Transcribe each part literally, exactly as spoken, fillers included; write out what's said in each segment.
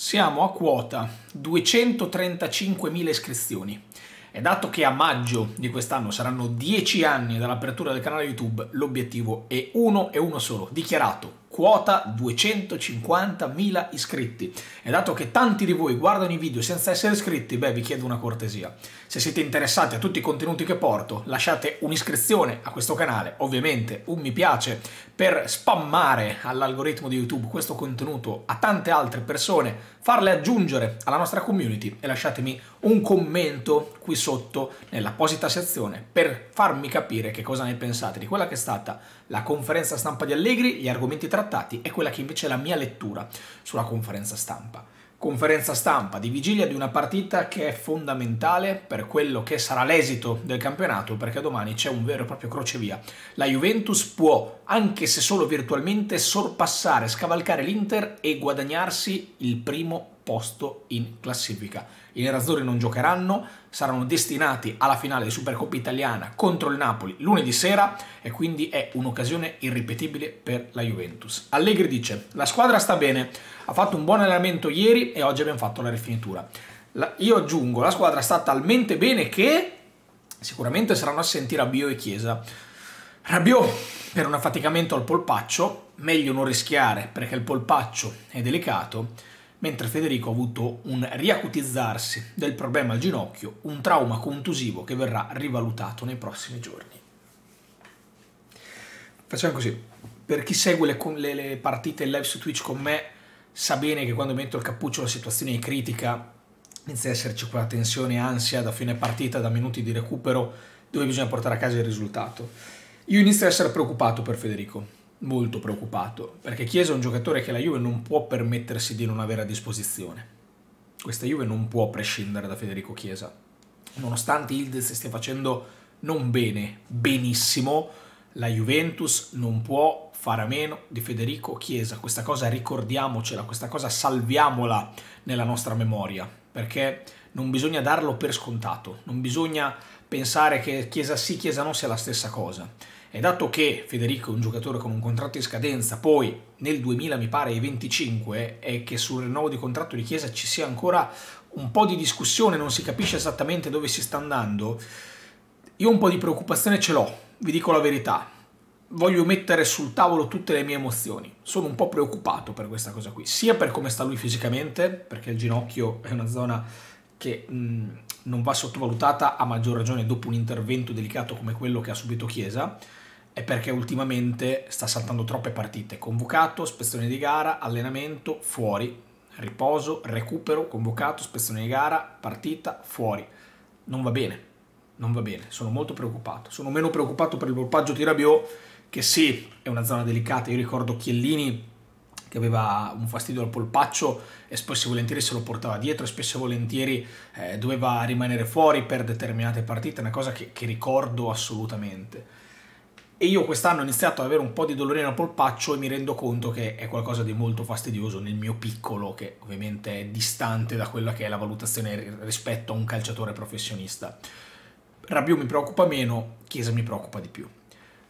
Siamo a quota duecentotrentacinquemila iscrizioni e dato che a maggio di quest'anno saranno dieci anni dall'apertura del canale YouTube, l'obiettivo è uno e uno solo, dichiarato, quota duecentocinquantamila iscritti. E dato che tanti di voi guardano i video senza essere iscritti, beh, vi chiedo una cortesia. Se siete interessati a tutti i contenuti che porto, lasciate un'iscrizione a questo canale, ovviamente un mi piace, per spammare all'algoritmo di YouTube questo contenuto a tante altre persone, farle aggiungere alla nostra community, e lasciatemi un commento qui sotto nell'apposita sezione per farmi capire che cosa ne pensate di quella che è stata la conferenza stampa di Allegri, gli argomenti trattati e quella che invece è la mia lettura sulla conferenza stampa. Conferenza stampa di vigilia di una partita che è fondamentale per quello che sarà l'esito del campionato, perché domani c'è un vero e proprio crocevia. La Juventus può, anche se solo virtualmente, sorpassare, scavalcare l'Inter e guadagnarsi il primo posto in classifica. I nerazzurri non giocheranno, saranno destinati alla finale di Supercoppa italiana contro il Napoli lunedì sera e quindi è un'occasione irripetibile per la Juventus. Allegri dice: la squadra sta bene, ha fatto un buon allenamento ieri e oggi abbiamo fatto la rifinitura. La, io aggiungo, la squadra sta talmente bene che sicuramente saranno assenti Rabiot e Chiesa. Rabiot per un affaticamento al polpaccio, meglio non rischiare perché il polpaccio è delicato, mentre Federico ha avuto un riacutizzarsi del problema al ginocchio, un trauma contusivo che verrà rivalutato nei prossimi giorni. Facciamo così, per chi segue le, le partite live su Twitch con me sa bene che quando metto il cappuccio la situazione è critica, inizia a esserci quella tensione e ansia da fine partita, da minuti di recupero, dove bisogna portare a casa il risultato. Io inizio a essere preoccupato per Federico, molto preoccupato, perché Chiesa è un giocatore che la Juve non può permettersi di non avere a disposizione. Questa Juve non può prescindere da Federico Chiesa, nonostante Hildez stia facendo non bene, benissimo, la Juventus non può fare a meno di Federico Chiesa. Questa cosa ricordiamocela, questa cosa salviamola nella nostra memoria, perché non bisogna darlo per scontato, non bisogna pensare che Chiesa sì, Chiesa no sia la stessa cosa. E dato che Federico è un giocatore con un contratto in scadenza, poi nel duemila mi pare i venticinque, e che sul rinnovo di contratto di Chiesa ci sia ancora un po' di discussione, non si capisce esattamente dove si sta andando, io un po' di preoccupazione ce l'ho, vi dico la verità. Voglio mettere sul tavolo tutte le mie emozioni, sono un po' preoccupato per questa cosa qui, sia per come sta lui fisicamente, perché il ginocchio è una zona che mh, non va sottovalutata, a maggior ragione dopo un intervento delicato come quello che ha subito Chiesa, è perché ultimamente sta saltando troppe partite, convocato, spezzone di gara, allenamento, fuori, riposo, recupero, convocato, spezzone di gara, partita, fuori, non va bene, non va bene, sono molto preoccupato, sono meno preoccupato per il polpaggio di Rabiot, che sì, è una zona delicata, io ricordo Chiellini che aveva un fastidio al polpaccio e spesso e volentieri se lo portava dietro e spesso e volentieri eh, doveva rimanere fuori per determinate partite, è una cosa che, che ricordo assolutamente. E io quest'anno ho iniziato ad avere un po' di dolore al polpaccio e mi rendo conto che è qualcosa di molto fastidioso nel mio piccolo, che ovviamente è distante da quella che è la valutazione rispetto a un calciatore professionista. Rabiot mi preoccupa meno, Chiesa mi preoccupa di più.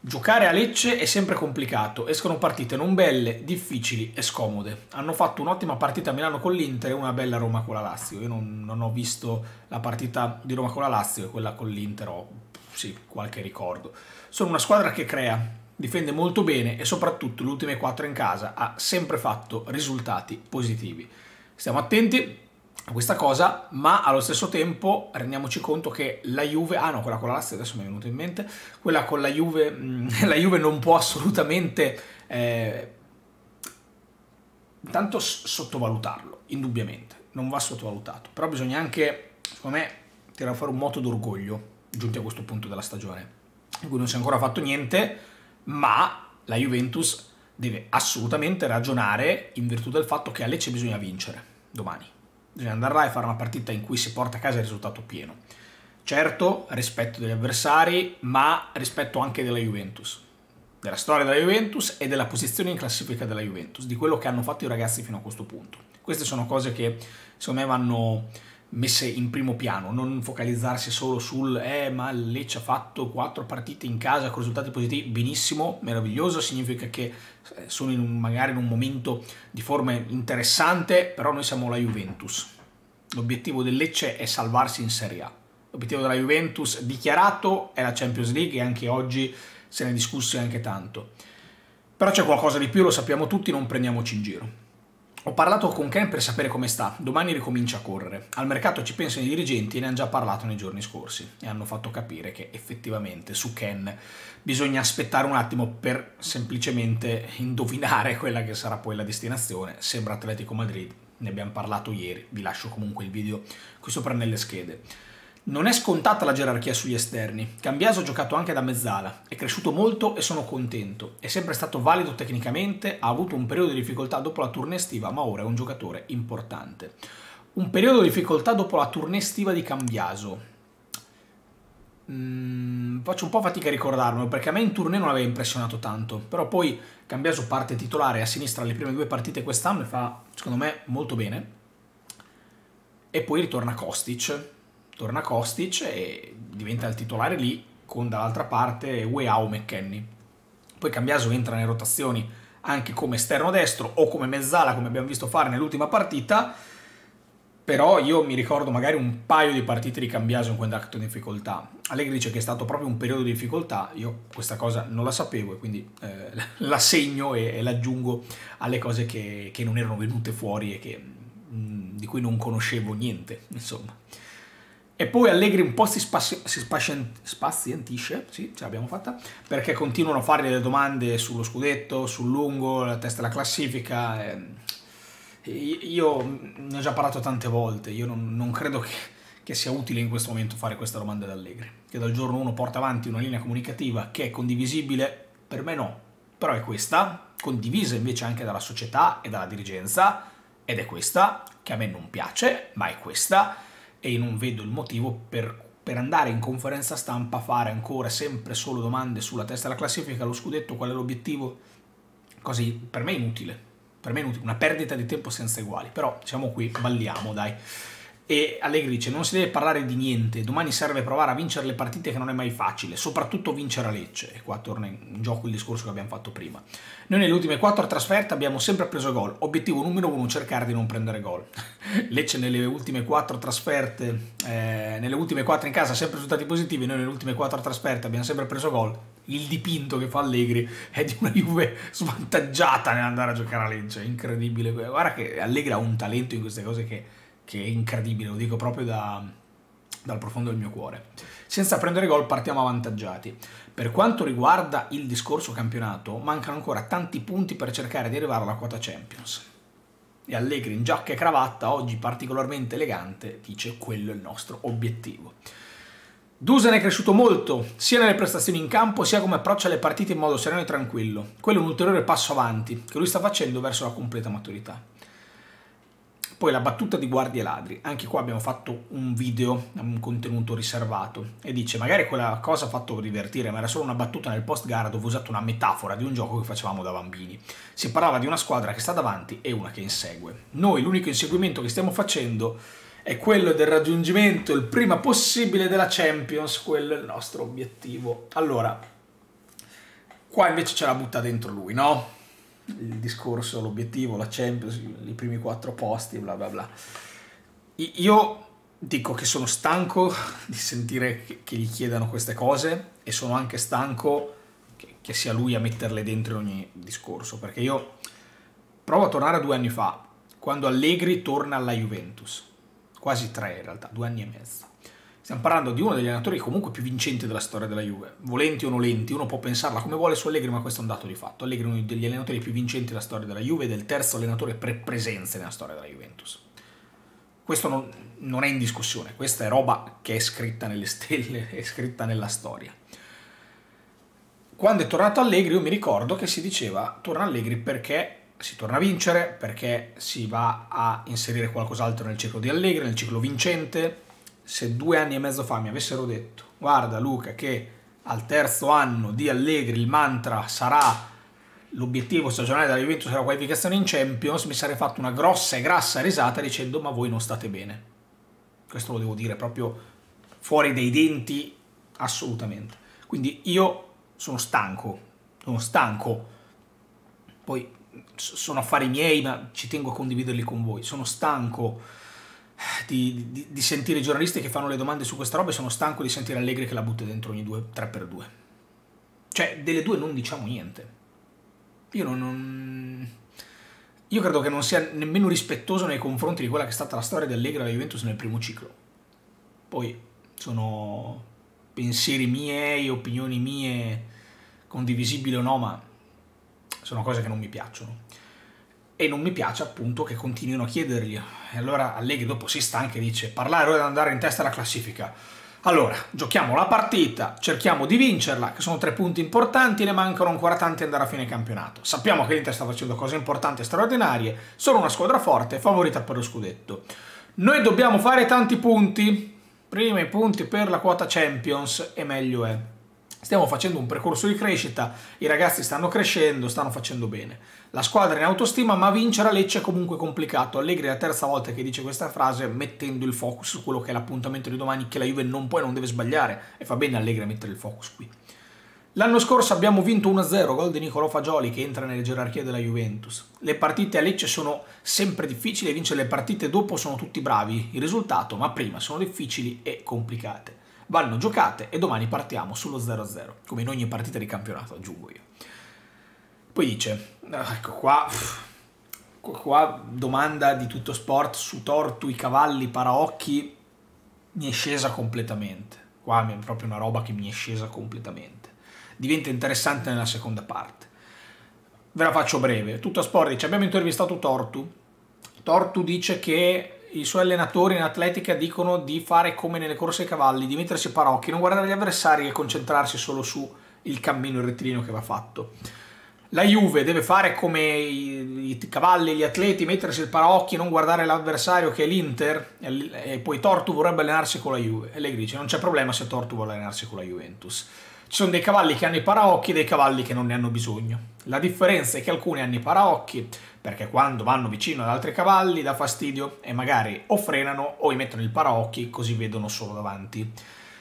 Giocare a Lecce è sempre complicato, escono partite non belle, difficili e scomode. Hanno fatto un'ottima partita a Milano con l'Inter e una bella a Roma con la Lazio. Io non, non ho visto la partita di Roma con la Lazio e quella con l'Inter ho sì, qualche ricordo. Sono una squadra che crea, difende molto bene e soprattutto le ultime quattro in casa ha sempre fatto risultati positivi. Stiamo attenti a questa cosa, ma allo stesso tempo rendiamoci conto che la Juve, ah no, quella con la Lazio adesso mi è venuta in mente, quella con la Juve, la Juve non può assolutamente eh, tanto sottovalutarlo, indubbiamente, non va sottovalutato, però bisogna anche, secondo me, tirare fuori un moto d'orgoglio, giunti a questo punto della stagione, in cui non si è ancora fatto niente, ma la Juventus deve assolutamente ragionare in virtù del fatto che a Lecce bisogna vincere domani. Bisogna andare là e fare una partita in cui si porta a casa il risultato pieno. Certo, rispetto degli avversari, ma rispetto anche della Juventus, della storia della Juventus e della posizione in classifica della Juventus, di quello che hanno fatto i ragazzi fino a questo punto. Queste sono cose che secondo me vanno, messe in primo piano, non focalizzarsi solo sul eh ma il Lecce ha fatto quattro partite in casa con risultati positivi, benissimo, meraviglioso, significa che sono in un, magari in un momento di forma interessante, però noi siamo la Juventus, l'obiettivo del Lecce è salvarsi in Serie A, l'obiettivo della Juventus dichiarato è la Champions League e anche oggi se ne è discusso anche tanto, però c'è qualcosa di più, lo sappiamo tutti, non prendiamoci in giro. Ho parlato con Kean per sapere come sta, domani ricomincia a correre. Al mercato ci pensano i dirigenti, ne hanno già parlato nei giorni scorsi e hanno fatto capire che effettivamente su Kean bisogna aspettare un attimo per semplicemente indovinare quella che sarà poi la destinazione. Sembra Atletico Madrid, ne abbiamo parlato ieri, vi lascio comunque il video qui sopra nelle schede. Non è scontata la gerarchia sugli esterni, Cambiaso ha giocato anche da mezzala, è cresciuto molto e sono contento, è sempre stato valido tecnicamente, ha avuto un periodo di difficoltà dopo la tournée estiva ma ora è un giocatore importante. Un periodo di difficoltà dopo la tournée estiva di Cambiaso, mm, faccio un po' fatica a ricordarmelo perché a me in tournée non aveva impressionato tanto, però poi Cambiaso parte titolare a sinistra le prime due partite quest'anno e fa secondo me molto bene e poi ritorna Kostic. Torna Kostic e diventa il titolare lì, con dall'altra parte Weah o McKennie. Poi Cambiaso entra nelle rotazioni anche come esterno destro o come mezzala, come abbiamo visto fare nell'ultima partita, però io mi ricordo magari un paio di partite di Cambiaso in cui è andato in difficoltà. Allegri dice che è stato proprio un periodo di difficoltà, io questa cosa non la sapevo e quindi eh, la segno e, e l'aggiungo alle cose che, che non erano venute fuori e che, mh, di cui non conoscevo niente, insomma. E poi Allegri un po' si, spasi si spazientisce, sì, ce l'abbiamo fatta, perché continuano a fare delle domande sullo scudetto, sul lungo, la testa della classifica. E io ne ho già parlato tante volte, io non, non credo che, che sia utile in questo momento fare questa domanda ad Allegri, che dal giorno uno porta avanti una linea comunicativa che è condivisibile, per me no, però è questa, condivisa invece anche dalla società e dalla dirigenza, ed è questa, che a me non piace, ma è questa, e io non vedo il motivo per, per andare in conferenza stampa a fare ancora sempre solo domande sulla testa della classifica, lo scudetto, qual è l'obiettivo, così per me è inutile, per me è inutile, una perdita di tempo senza uguali, però siamo qui, balliamo dai. E Allegri dice non si deve parlare di niente, domani serve provare a vincere le partite che non è mai facile, soprattutto vincere a Lecce, e qua torna in gioco il discorso che abbiamo fatto prima. Noi nelle ultime quattro trasferte abbiamo sempre preso gol, obiettivo numero uno cercare di non prendere gol. Lecce nelle ultime quattro trasferte, eh, nelle ultime quattro in casa sempre risultati positivi, noi nelle ultime quattro trasferte abbiamo sempre preso gol, il dipinto che fa Allegri è di una Juve svantaggiata nell'andare a giocare a Lecce, è incredibile, guarda che Allegri ha un talento in queste cose che... che è incredibile, lo dico proprio da, dal profondo del mio cuore. Senza prendere gol partiamo avvantaggiati. Per quanto riguarda il discorso campionato, mancano ancora tanti punti per cercare di arrivare alla quota Champions. E Allegri in giacca e cravatta, oggi particolarmente elegante, dice quello è il nostro obiettivo. Dusan è cresciuto molto, sia nelle prestazioni in campo, sia come approccia le partite in modo sereno e tranquillo. Quello è un ulteriore passo avanti, che lui sta facendo verso la completa maturità. Poi la battuta di guardie e ladri, anche qua abbiamo fatto un video, un contenuto riservato, e dice magari quella cosa ha fatto divertire, ma era solo una battuta nel post gara dove ho usato una metafora di un gioco che facevamo da bambini. Si parlava di una squadra che sta davanti e una che insegue. Noi l'unico inseguimento che stiamo facendo è quello del raggiungimento il prima possibile della Champions, quello è il nostro obiettivo. Allora, qua invece ce la butta dentro lui, no? Il discorso, l'obiettivo, la Champions, i primi quattro posti, bla bla bla. Io dico che sono stanco di sentire che gli chiedano queste cose e sono anche stanco che sia lui a metterle dentro in ogni discorso, perché io provo a tornare a due anni fa, quando Allegri torna alla Juventus, quasi tre in realtà, due anni e mezzo. Stiamo parlando di uno degli allenatori comunque più vincenti della storia della Juve, volenti o nolenti, uno può pensarla come vuole su Allegri, ma questo è un dato di fatto. Allegri è uno degli allenatori più vincenti della storia della Juve ed è il terzo allenatore per presenze nella storia della Juventus. Questo non, non è in discussione, questa è roba che è scritta nelle stelle, è scritta nella storia. Quando è tornato Allegri io mi ricordo che si diceva torna Allegri perché si torna a vincere, perché si va a inserire qualcos'altro nel ciclo di Allegri, nel ciclo vincente. Se due anni e mezzo fa mi avessero detto guarda Luca che al terzo anno di Allegri il mantra sarà l'obiettivo stagionale della Juventus sarà la qualificazione in Champions, mi sarei fatto una grossa e grassa risata dicendo ma voi non state bene. Questo lo devo dire proprio fuori dai denti, assolutamente. Quindi io sono stanco, sono stanco. Poi sono affari miei, ma ci tengo a condividerli con voi. Sono stanco di, di, di sentire i giornalisti che fanno le domande su questa roba e sono stanco di sentire Allegri che la butta dentro ogni due, tre per due. Cioè, delle due non diciamo niente. Io non... non... Io credo che non sia nemmeno rispettoso nei confronti di quella che è stata la storia di Allegri alla Juventus nel primo ciclo. Poi sono pensieri miei, opinioni mie, condivisibili o no, ma sono cose che non mi piacciono. E non mi piace appunto che continuino a chiedergli. E allora Allegri dopo si stanca e dice: parlare ora di andare in testa alla classifica. Allora, giochiamo la partita, cerchiamo di vincerla, che sono tre punti importanti, ne mancano ancora tanti ad andare a fine campionato. Sappiamo che l'Inter sta facendo cose importanti e straordinarie, sono una squadra forte, favorita per lo scudetto. Noi dobbiamo fare tanti punti, prima i punti per la quota Champions e meglio è. Stiamo facendo un percorso di crescita, i ragazzi stanno crescendo, stanno facendo bene. La squadra è in autostima, ma vincere a Lecce è comunque complicato. Allegri è la terza volta che dice questa frase mettendo il focus su quello che è l'appuntamento di domani, che la Juve non può e non deve sbagliare. E fa bene Allegri a mettere il focus qui. L'anno scorso abbiamo vinto uno a zero, gol di Nicolò Fagioli che entra nelle gerarchie della Juventus. Le partite a Lecce sono sempre difficili, vincere le partite dopo sono tutti bravi. Il risultato, ma prima, sono difficili e complicate. Vanno giocate e domani partiamo sullo zero a zero, come in ogni partita di campionato, aggiungo io. Poi dice, ecco qua, qua domanda di Tutto Sport su Tortu, i cavalli, paraocchi, mi è scesa completamente. Qua è proprio una roba che mi è scesa completamente. Diventa interessante nella seconda parte. Ve la faccio breve. Tutto Sport dice, abbiamo intervistato Tortu. Tortu dice che i suoi allenatori in atletica dicono di fare come nelle corse ai cavalli, di mettersi paraocchi, non guardare gli avversari e concentrarsi solo sul cammino rettilineo che va fatto. La Juve deve fare come i, i cavalli, gli atleti, mettersi il paraocchi, non guardare l'avversario che è l'Inter, e, e poi Tortu vorrebbe allenarsi con la Juve. E lei dice, non c'è problema se Tortu vuole allenarsi con la Juventus. Ci sono dei cavalli che hanno i paraocchi e dei cavalli che non ne hanno bisogno. La differenza è che alcuni hanno i paraocchi perché quando vanno vicino ad altri cavalli dà fastidio e magari o frenano o gli mettono il paraocchi così vedono solo davanti.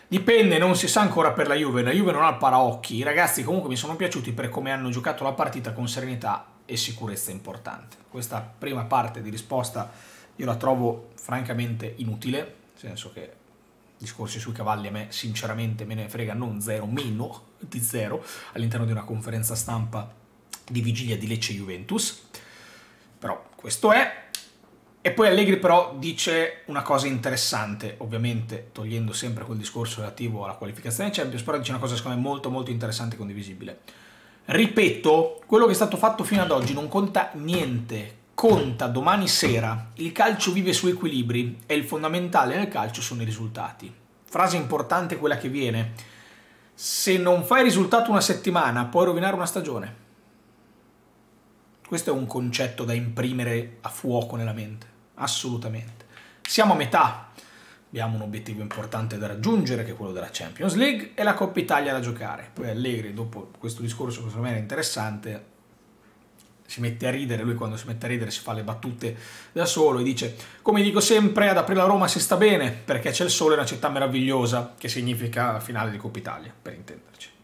Dipende, non si sa ancora per la Juve, la Juve non ha il paraocchi. I ragazzi comunque mi sono piaciuti per come hanno giocato la partita con serenità e sicurezza importante. Questa prima parte di risposta io la trovo francamente inutile, nel senso che discorsi sui cavalli a me sinceramente me ne frega non zero, meno di zero all'interno di una conferenza stampa di vigilia di Lecce Juventus, però questo è. E poi Allegri però dice una cosa interessante, ovviamente togliendo sempre quel discorso relativo alla qualificazione Champions, però dice una cosa secondo me molto molto interessante e condivisibile. Ripeto, quello che è stato fatto fino ad oggi non conta niente. Conta domani sera, il calcio vive su equilibri e il fondamentale nel calcio sono i risultati. Frase importante quella che viene, se non fai risultato una settimana puoi rovinare una stagione. Questo è un concetto da imprimere a fuoco nella mente, assolutamente. Siamo a metà, abbiamo un obiettivo importante da raggiungere che è quello della Champions League e la Coppa Italia da giocare. Poi Allegri dopo questo discorso che secondo me era interessante, si mette a ridere, lui quando si mette a ridere si fa le battute da solo e dice come dico sempre ad aprile a Roma si sta bene perché c'è il sole, è una città meravigliosa, che significa finale di Coppa Italia per intenderci.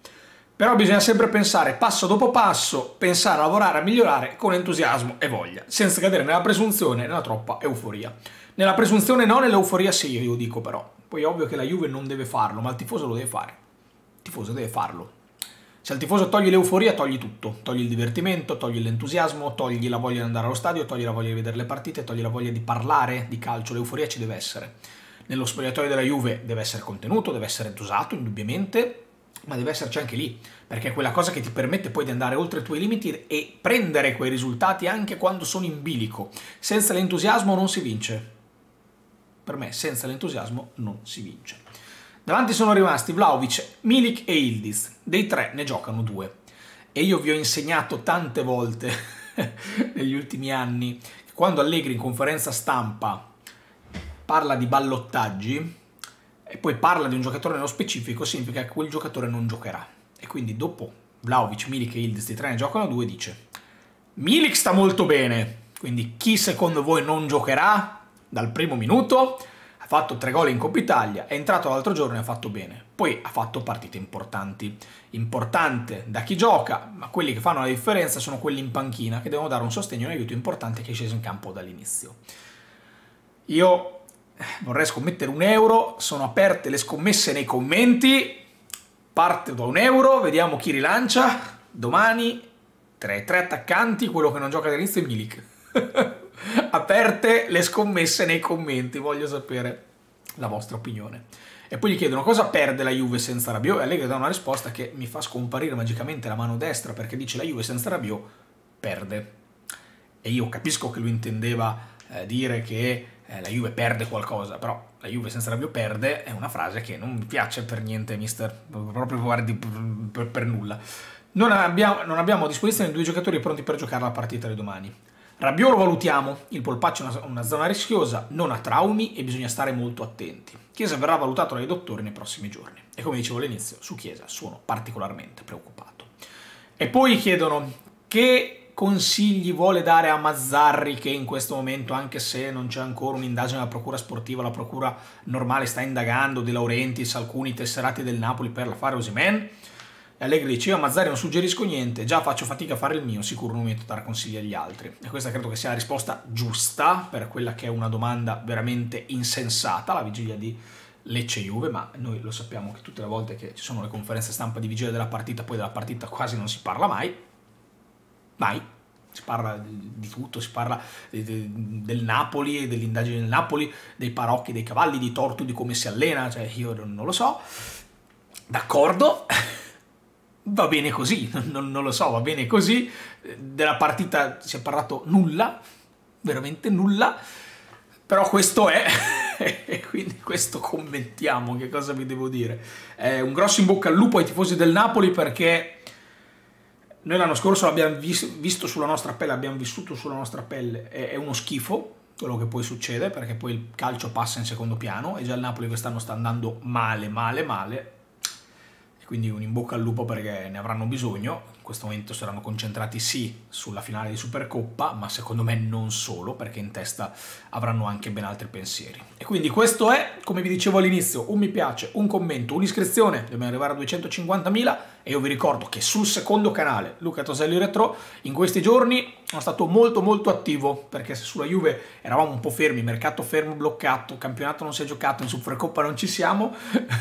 Però bisogna sempre pensare passo dopo passo, pensare a lavorare, a migliorare con entusiasmo e voglia, senza cadere nella presunzione e nella troppa euforia. Nella presunzione no, nell'euforia sì, io dico però. Poi è ovvio che la Juve non deve farlo, ma il tifoso lo deve fare, il tifoso deve farlo. Se al tifoso togli l'euforia, togli tutto. Togli il divertimento, togli l'entusiasmo, togli la voglia di andare allo stadio, togli la voglia di vedere le partite, togli la voglia di parlare di calcio. L'euforia ci deve essere. Nello spogliatoio della Juve deve essere contenuto, deve essere dosato, indubbiamente, ma deve esserci anche lì, perché è quella cosa che ti permette poi di andare oltre i tuoi limiti e prendere quei risultati anche quando sono in bilico. Senza l'entusiasmo non si vince. Per me, senza l'entusiasmo non si vince. Davanti sono rimasti Vlahovic, Milik e Yildiz, dei tre ne giocano due. E io vi ho insegnato tante volte negli ultimi anni che quando Allegri in conferenza stampa parla di ballottaggi e poi parla di un giocatore nello specifico, significa che quel giocatore non giocherà. E quindi dopo Vlahovic, Milik e Yildiz, dei tre ne giocano due, dice Milik sta molto bene, quindi chi secondo voi non giocherà dal primo minuto? ha fatto tre gol in Coppa Italia, è entrato l'altro giorno e ha fatto bene. Poi ha fatto partite importanti. Importante da chi gioca, ma quelli che fanno la differenza sono quelli in panchina, che devono dare un sostegno e un aiuto importante a chi è sceso in campo dall'inizio. Io vorrei scommettere un euro, sono aperte le scommesse nei commenti, parte da un euro, vediamo chi rilancia. Domani tre, tre attaccanti, quello che non gioca all'inizio è Milik. Aperte le scommesse nei commenti, voglio sapere la vostra opinione. E poi gli chiedono cosa perde la Juve senza Rabiot e Allegri dà una risposta che mi fa scomparire magicamente la mano destra, perché dice la Juve senza Rabiot perde. E io capisco che lui intendeva eh, dire che eh, la Juve perde qualcosa, però la Juve senza Rabiot perde è una frase che non mi piace per niente, mister, proprio guardi per, per nulla. Non abbiamo, non abbiamo a disposizione due giocatori pronti per giocare la partita di domani. Rabiot lo valutiamo, il polpaccio è una, una zona rischiosa, non ha traumi e bisogna stare molto attenti. Chiesa verrà valutato dai dottori nei prossimi giorni e come dicevo all'inizio, su Chiesa sono particolarmente preoccupato. E poi chiedono che consigli vuole dare a Mazzarri che in questo momento, anche se non c'è ancora un'indagine della procura sportiva, la procura normale sta indagando De Laurentiis, alcuni tesserati del Napoli per l'affare Osimhen. Allegri dice, io a Mazzarri non suggerisco niente, già faccio fatica a fare il mio, sicuro non mi metto a dare consigli agli altri. E questa credo che sia la risposta giusta per quella che è una domanda veramente insensata alla vigilia di Lecce-Juve, ma noi lo sappiamo che tutte le volte che ci sono le conferenze stampa di vigilia della partita, poi della partita quasi non si parla mai, mai. Si parla di tutto, si parla del Napoli, dell'indagine del Napoli, dei parocchi, dei cavalli, di Tortu, di come si allena, cioè io non lo so, d'accordo. Va bene così, non, non lo so, va bene così, della partita si è parlato nulla, veramente nulla, però questo è, e quindi questo commentiamo, che cosa vi devo dire. È un grosso in bocca al lupo ai tifosi del Napoli, perché noi l'anno scorso l'abbiamo visto sulla nostra pelle, l'abbiamo vissuto sulla nostra pelle, è uno schifo quello che poi succede, perché poi il calcio passa in secondo piano e già il Napoli quest'anno sta andando male, male, male. Quindi un in bocca al lupo perché ne avranno bisogno, in questo momento saranno concentrati sì sulla finale di Supercoppa, ma secondo me non solo, perché in testa avranno anche ben altri pensieri. E quindi questo è, come vi dicevo all'inizio, un mi piace, un commento, un'iscrizione, dobbiamo arrivare a duecentocinquantamila e io vi ricordo che sul secondo canale, Luca Toselli Retro, in questi giorni sono stato molto molto attivo, perché se sulla Juve eravamo un po' fermi, mercato fermo, bloccato, campionato non si è giocato, in Supercoppa non ci siamo,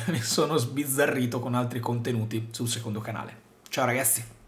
mi sono sbizzarrito con altri commenti contenuti sul secondo canale. Ciao ragazzi!